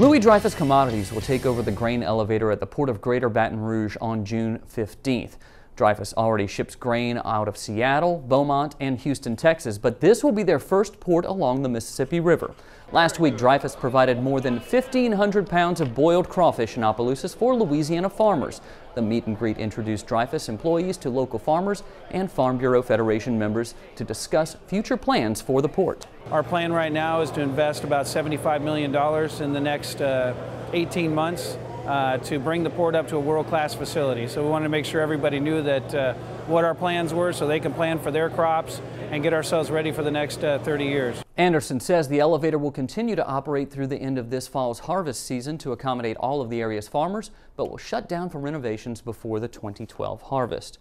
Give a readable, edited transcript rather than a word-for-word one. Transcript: Louis Dreyfus Commodities will take over the grain elevator at the Port of Greater Baton Rouge on June 15th. Dreyfus already ships grain out of Seattle, Beaumont, and Houston, Texas, but this will be their first port along the Mississippi River. Last week, Dreyfus provided more than 1,500 pounds of boiled crawfish in Opelousas for Louisiana farmers. The meet and greet introduced Dreyfus employees to local farmers and Farm Bureau Federation members to discuss future plans for the port. Our plan right now is to invest about $75 million in the next 18 months to bring the port up to a world-class facility. So we wanted to make sure everybody knew that what our plans were so they can plan for their crops and get ourselves ready for the next 30 years. Anderson says the elevator will continue to operate through the end of this fall's harvest season to accommodate all of the area's farmers, but will shut down for renovations before the 2012 harvest.